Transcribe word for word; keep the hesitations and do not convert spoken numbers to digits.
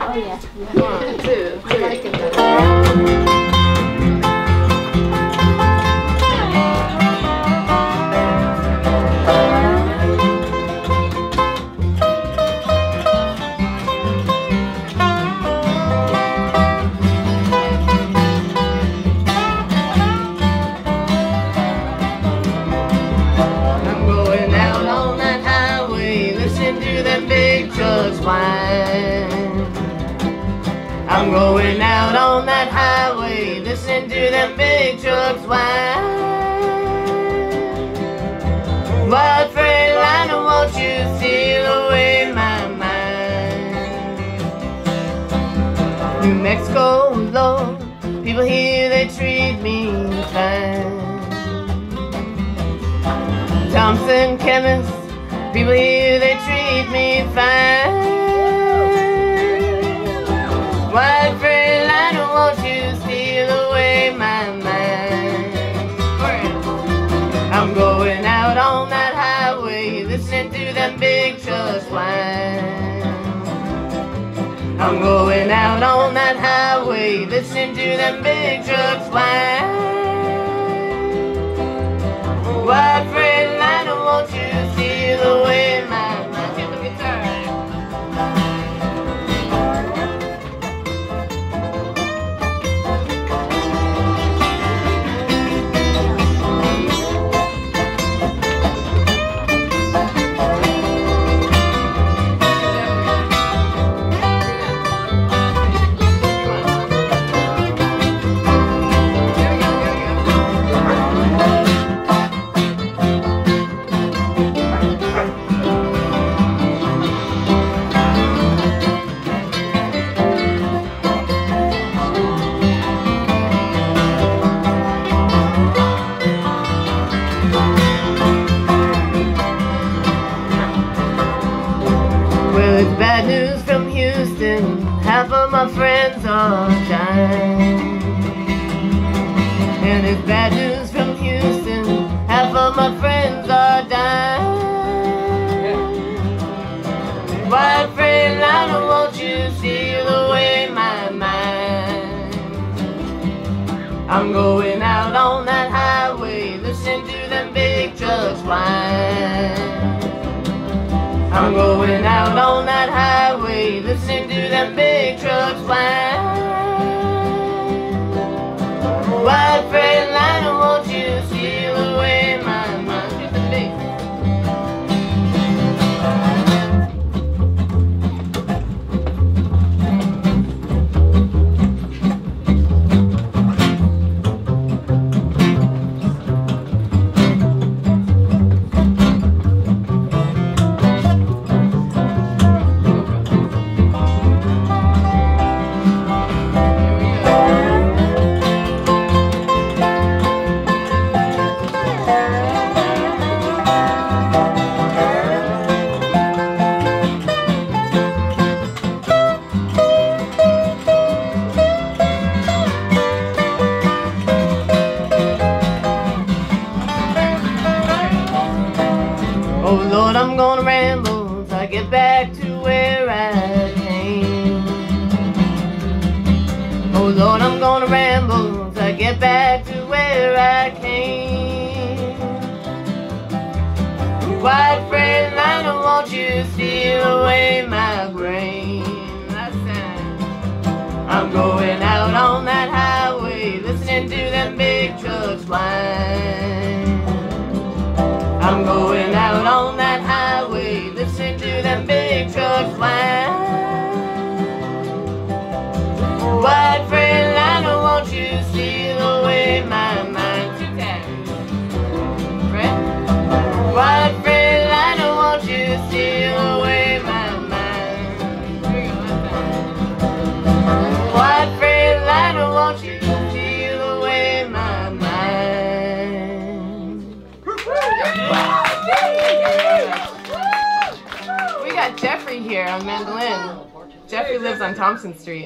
Oh, yeah. One, two, three. I like it better. I'm going out on that highway, listen to them big trucks whine. But Freightliner, won't you steal away my mind? New Mexico, Lord, people here, they treat me fine. Thompson chemists, people here, they treat me fine. Why, Freightliner, won't you steal away my mind? I'm going out on that highway, listening to them big trucks whine. I'm going out on that highway, listening to them big trucks whine. Why, Freightliner, won't you? It's bad news from Houston, half of my friends are dying. And it's bad news from Houston, half of my friends are dying. Why, Freightliner, won't you steal away my mind? I'm going out on that highway, listen to them big trucks whine. I'm going out on that highway, listen to them big trucks whine. Why, Freightliner, won't you steal away my Lord, I'm gonna ramble till I get back to where I came. Oh Lord, I'm gonna ramble till I get back to where I came. Why, Freightliner, won't you steal away my brain? I'm going out on that highway, listening to them big trucks whine. I'm going out on that highway, listen to them big trucks whine. Why, Freightliner, won't you steal away my mind? Two times. Why, Freightliner, won't you steal away my mind? Why, Freightliner, won't you steal away my mind? We got Jeffrey here on Mandolin. Jeffrey lives on Thompson Street.